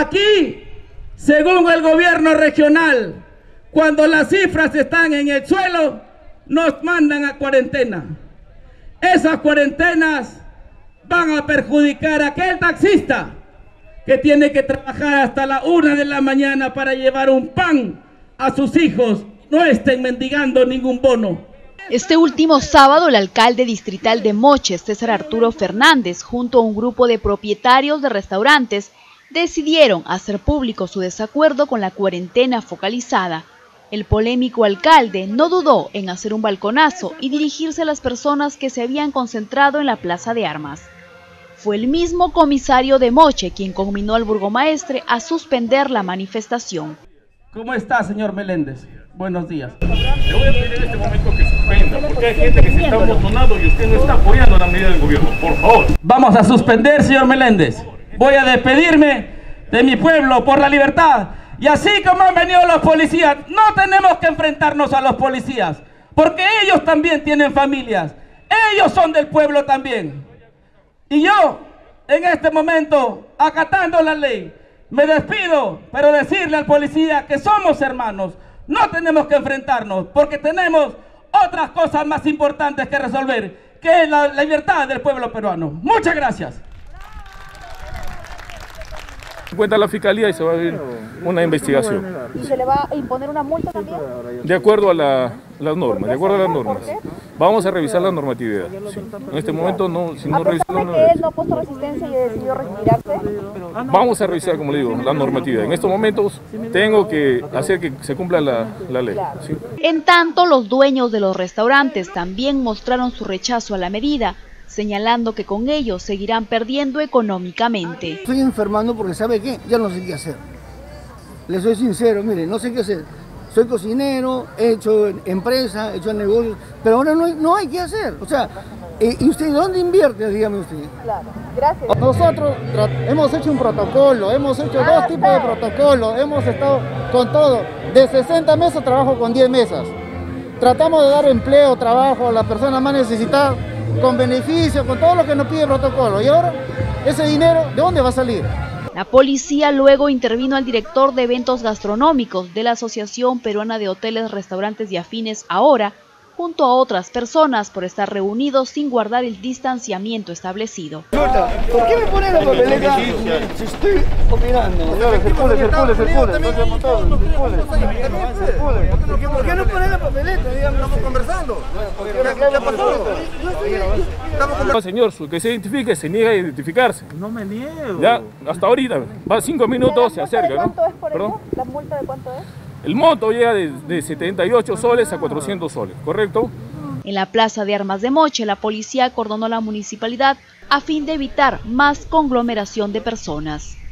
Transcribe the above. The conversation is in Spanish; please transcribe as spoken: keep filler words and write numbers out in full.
Aquí, según el gobierno regional, cuando las cifras están en el suelo, nos mandan a cuarentena. Esas cuarentenas van a perjudicar a aquel taxista que tiene que trabajar hasta la una de la mañana para llevar un pan a sus hijos. No estén mendigando ningún bono. Este último sábado, el alcalde distrital de Moche, César Arturo Fernández, junto a un grupo de propietarios de restaurantes, decidieron hacer público su desacuerdo con la cuarentena focalizada. El polémico alcalde no dudó en hacer un balconazo y dirigirse a las personas que se habían concentrado en la Plaza de Armas. Fue el mismo comisario de Moche quien conminó al burgomaestre a suspender la manifestación. ¿Cómo está, señor Meléndez? Buenos días. Le voy a pedir en este momento que suspenda, porque hay gente que se está amontonando y usted no está apoyando la medida del gobierno, por favor. Vamos a suspender, señor Meléndez. Voy a despedirme de mi pueblo por la libertad. Y así como han venido los policías, no tenemos que enfrentarnos a los policías, porque ellos también tienen familias. Ellos son del pueblo también. Y yo, en este momento, acatando la ley, me despido, pero decirle al policía que somos hermanos. No tenemos que enfrentarnos porque tenemos otras cosas más importantes que resolver, que es la, la libertad del pueblo peruano. Muchas gracias. Cuenta la fiscalía y se va a abrir una investigación. ¿Y se le va a imponer una multa también? De acuerdo a la, las normas, de acuerdo a las normas. Vamos a revisar la normatividad. Sí. En este momento no, si no revisamos. ¿Que él no puso resistencia y decidió retirarse? Vamos a revisar, como le digo, la normatividad. En estos momentos tengo que hacer que se cumpla la, la ley. ¿Sí? En tanto, los dueños de los restaurantes también mostraron su rechazo a la medida, señalando que con ellos seguirán perdiendo económicamente. Estoy enfermando porque, ¿sabe qué? Ya no sé qué hacer. Les soy sincero, miren, no sé qué hacer. Soy cocinero, he hecho empresa, he hecho negocios, pero ahora no hay, no hay qué hacer. O sea, eh, ¿y usted dónde invierte? Dígame usted. Claro, gracias. Nosotros hemos hecho un protocolo, hemos hecho ah, dos tipos de protocolos, hemos estado con todo. De sesenta mesas trabajo con diez mesas. Tratamos de dar empleo, trabajo a las personas más necesitadas, con beneficio, con todo lo que nos pide el protocolo. Y ahora, ese dinero, ¿de dónde va a salir? La policía luego intervino al director de eventos gastronómicos de la Asociación Peruana de Hoteles, Restaurantes y Afines, ahora, junto a otras personas por estar reunidos sin guardar el distanciamiento establecido. ¿Por qué me ponen la papeleta? Si estoy opinando. ¿Por qué no ponen la papeleta? Estamos conversando. No, señor, que se identifique, se niega a identificarse. No me niego. Ya, hasta ahorita, va cinco minutos, se acerca. ¿Cuánto es por eso? ¿La multa de cuánto es? El monto llega de, de setenta y ocho soles a cuatrocientos soles, ¿correcto? En la Plaza de Armas de Moche, la policía acordonó la municipalidad a fin de evitar más conglomeración de personas.